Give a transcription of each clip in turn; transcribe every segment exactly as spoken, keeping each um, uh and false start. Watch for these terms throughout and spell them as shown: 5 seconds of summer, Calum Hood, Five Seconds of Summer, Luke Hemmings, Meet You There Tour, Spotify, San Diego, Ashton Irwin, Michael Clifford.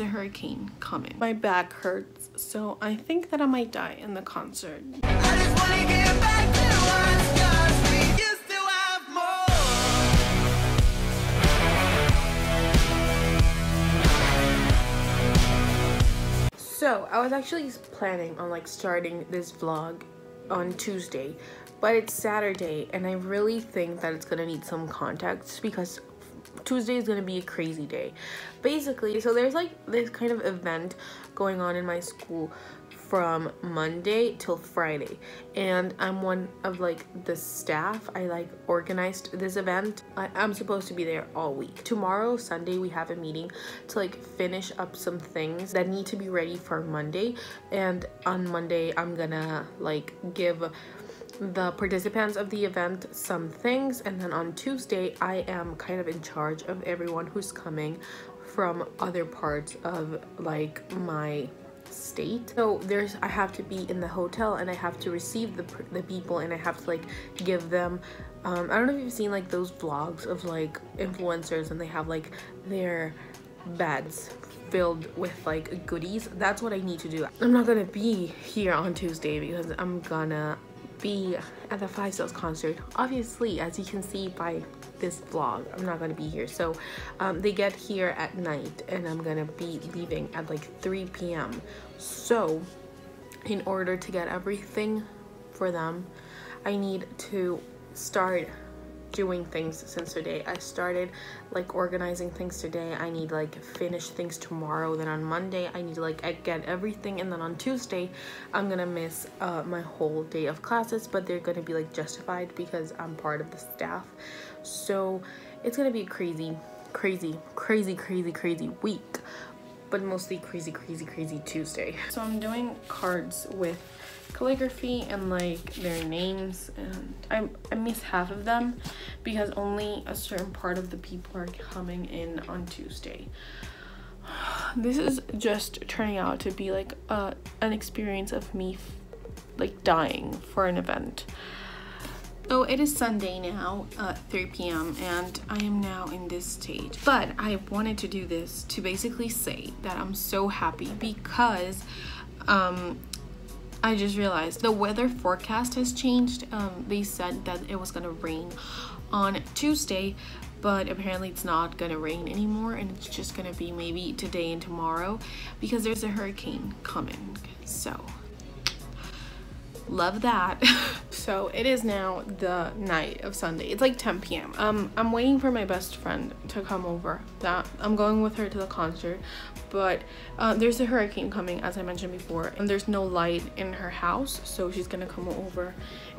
a hurricane coming. My back hurts, so I think that I might die in the concert. I just wanna get back to us, 'cause we used to have more. So I was actually planning on like starting this vlog on Tuesday, but it's Saturday and I really think that it's gonna need some context because Tuesday is going to be a crazy day. Basically, so there's like this kind of event going on in my school from Monday till Friday, and I'm one of like the staff. I like organized this event. I, I'm supposed to be there all week. Tomorrow, Sunday, we have a meeting to like finish up some things that need to be ready for Monday, and on Monday I'm gonna like give the participants of the event some things, and then on Tuesday I am kind of in charge of everyone who's coming from other parts of like my state. So there's I have to be in the hotel and I have to receive the, the people, and I have to like give them um I don't know if you've seen like those vlogs of like influencers and they have like their beds filled with like goodies. That's what I need to do. I'm not gonna be here on Tuesday because I'm gonna be at the Five Seconds concert. Obviously, as you can see by this vlog, I'm not gonna be here. So um, they get here at night and I'm gonna be leaving at like three p m So in order to get everything for them, I need to start doing things since today. I started like organizing things today. I need like finish things tomorrow, then on Monday I need to like I get everything, and then on Tuesday I'm gonna miss uh, my whole day of classes, but they're gonna be like justified because I'm part of the staff. So it's gonna be a crazy crazy crazy crazy crazy week, but mostly crazy crazy crazy Tuesday. So I'm doing cards with calligraphy and like their names, and I, I miss half of them because only a certain part of the people are coming in on Tuesday. This is just turning out to be like uh, an experience of me f like dying for an event. So it is Sunday now, uh, three p m and I am now in this state, but I wanted to do this to basically say that I'm so happy because um, I just realized the weather forecast has changed. Um, they said that it was gonna rain on Tuesday, but apparently it's not gonna rain anymore, and it's just gonna be maybe today and tomorrow because there's a hurricane coming. So love that. So it is now the night of Sunday. It's like ten p m um I'm waiting for my best friend to come over. That I'm going with her to the concert, but uh, there's a hurricane coming, as I mentioned before, and there's no light in her house, so she's gonna come over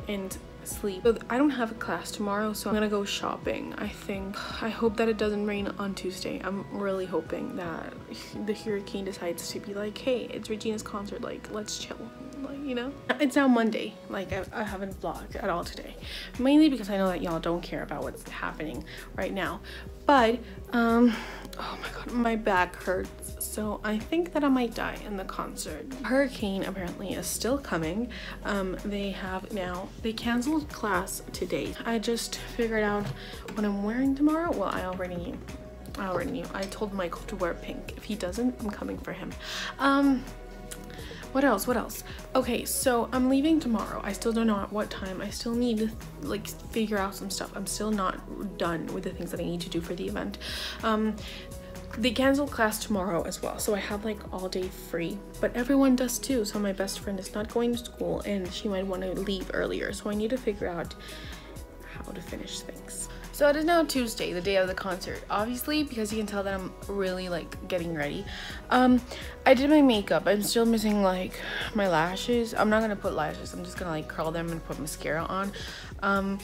and sleep. But I don't have a class tomorrow, so I'm gonna go shopping. I think I hope that it doesn't rain on Tuesday. I'm really hoping that the hurricane decides to be like, hey, it's Regina's concert, like let's chill, like, you know. It's now Monday, like I, I haven't vlogged at all today, mainly because I know that y'all don't care about what's happening right now, but um oh my god, my back hurts, so I think that I might die in the concert. Hurricane apparently is still coming. Um they have now they canceled class today. I just figured out what I'm wearing tomorrow. Well, I already knew. I already knew I told Michael to wear pink. If he doesn't, I'm coming for him. um What else? What else? Okay, so I'm leaving tomorrow. I still don't know at what time. I still need to like figure out some stuff. I'm still not done with the things that I need to do for the event. Um, they cancel class tomorrow as well, so I have like all day free, but everyone does too. So my best friend is not going to school and she might want to leave earlier, so I need to figure out how to finish things. So it is now Tuesday, the day of the concert, obviously, because you can tell that I'm really like getting ready. Um, I did my makeup. I'm still missing like my lashes. I'm not gonna put lashes. I'm just gonna like curl them and put mascara on. Um,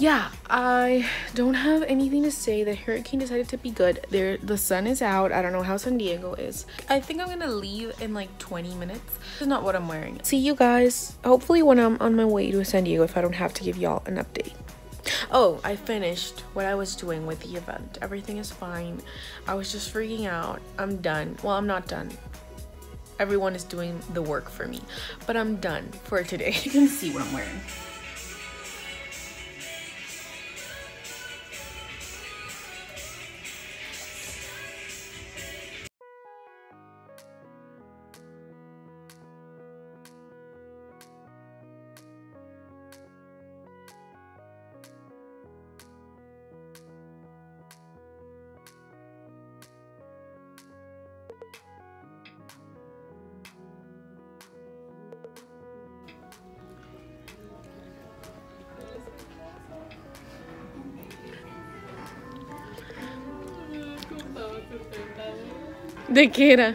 yeah, I don't have anything to say. The hurricane decided to be good. There, the sun is out. I don't know how San Diego is. I think I'm gonna leave in like twenty minutes. This is not what I'm wearing. See you guys, hopefully when I'm on my way to San Diego, if I don't have to give y'all an update. Oh, I finished what I was doing with the event. Everything is fine. I was just freaking out. I'm done. Well, I'm not done. Everyone is doing the work for me, but I'm done for today. You can see what I'm wearing. ¿De qué era?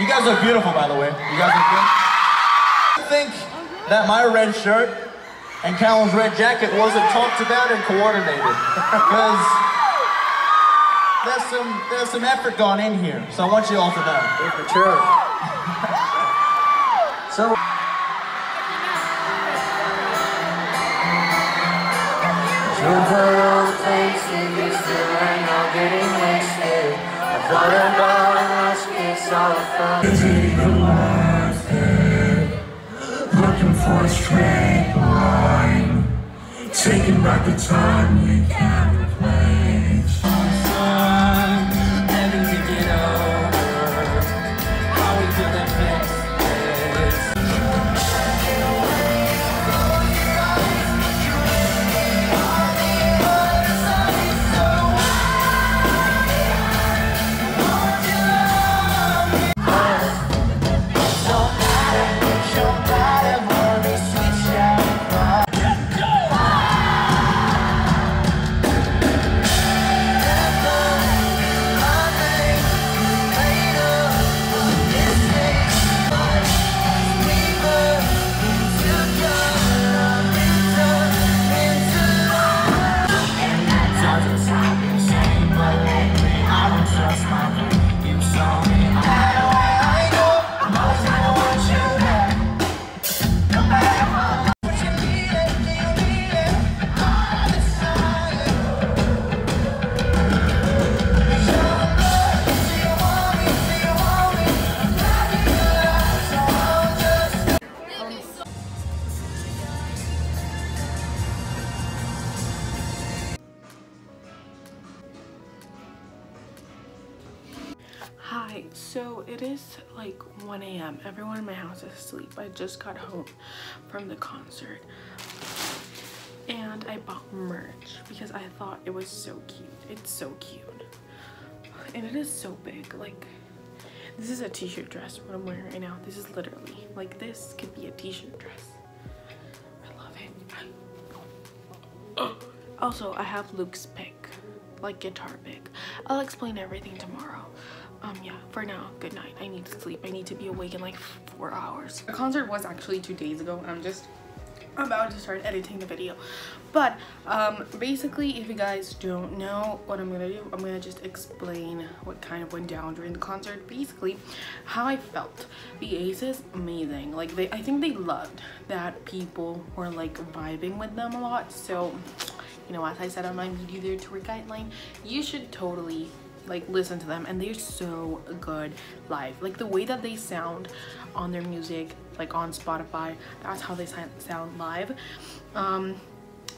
You guys look beautiful, by the way. You guys look good. I think that my red shirt and Calum's red jacket wasn't talked about and coordinated. Because there's some, there's some effort gone in here. So I want you all to know. For sure. So... Your world thinks that you're still right now getting wasted. I thought about Continue the last day, looking for a straight line, taking back the time we can't replace. Fun, having to get over how we feel that one A M Everyone in my house is asleep. I just got home from the concert and I bought merch because I thought it was so cute. It's so cute and it is so big. Like, this is a t-shirt dress, what I'm wearing right now. This is literally like, this could be a t-shirt dress. I love it. Also, I have Luke's pick, like guitar pick. I'll explain everything tomorrow. Um, yeah, for now, good night. I need to sleep. I need to be awake in like four hours. The concert was actually two days ago. I'm just about to start editing the video. But um, basically, if you guys don't know what I'm gonna do, I'm gonna just explain what kind of went down during the concert. Basically, how I felt. The Ace is amazing. Like, they, I think they loved that people were like vibing with them a lot. So, you know, as I said on my Meet You There Tour guideline, you should totally like listen to them, and they're so good live. Like, the way that they sound on their music, like on Spotify, that's how they sound live. Um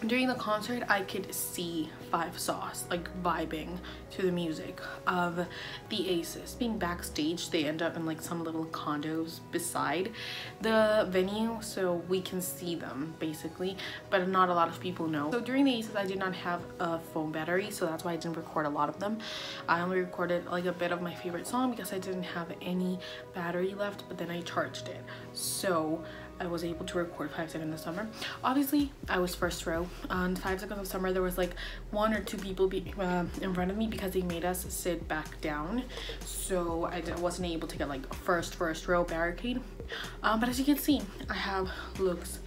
during the concert, I could see Five Sauce like vibing to the music of the Aces. Being backstage, they end up in like some little condos beside the venue, so we can see them basically, but not a lot of people know. So during the Aces, I did not have a phone battery, so that's why I didn't record a lot of them. I only recorded like a bit of my favorite song because I didn't have any battery left, but then I charged it, so I was able to record Five Seconds of Summer. Obviously, I was first row. On Five Seconds of Summer, there was like one or two people be, uh, in front of me because they made us sit back down. So I wasn't able to get like first, first row barricade. Um, but as you can see, I have Luke's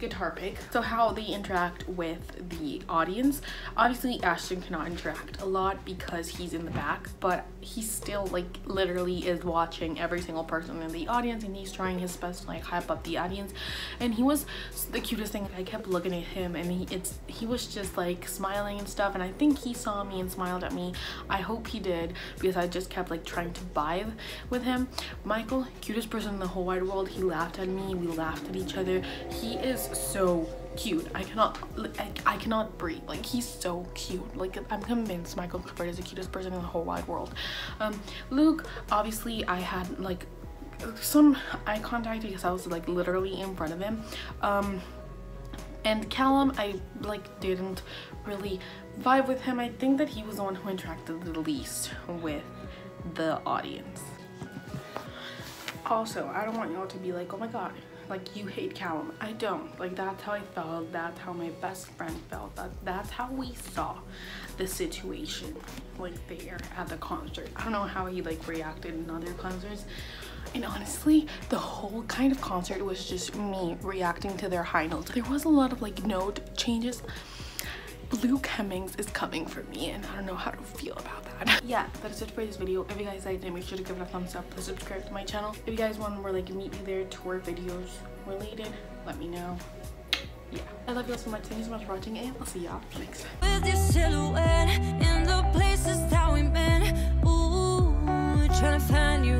guitar pick. So how they interact with the audience. Obviously Ashton cannot interact a lot because he's in the back, but he still like literally is watching every single person in the audience, and he's trying his best to like hype up the audience. And he was the cutest thing. I kept looking at him and he it's he was just like smiling and stuff, and I think he saw me and smiled at me. I hope he did, because I just kept like trying to vibe with him. Michael, cutest person in the whole wide world. He laughed at me, we laughed at each other. He is so cute. I cannot I, I cannot breathe. Like, he's so cute. Like, I'm convinced Michael Clifford is the cutest person in the whole wide world. um Luke, obviously I had like some eye contact because I was like literally in front of him. um And Calum, I like didn't really vibe with him. I think that he was the one who interacted the least with the audience. Also, I don't want y'all to be like, oh my god, like you hate Calum. I don't. Like, that's how I felt. That's how my best friend felt. That that's how we saw the situation, like there at the concert. I don't know how he like reacted in other concerts. And honestly, the whole kind of concert was just me reacting to their high notes. There was a lot of like note changes. Luke Hemmings is coming for me, and I don't know how to feel about that. Yeah, that is it for this video. If you guys liked it, make sure to give it a thumbs up, please subscribe to my channel. If you guys want more like Meet You There tour videos related, let me know. Yeah, I love you all so much. Thank you so much for watching, and I'll see y'all next time.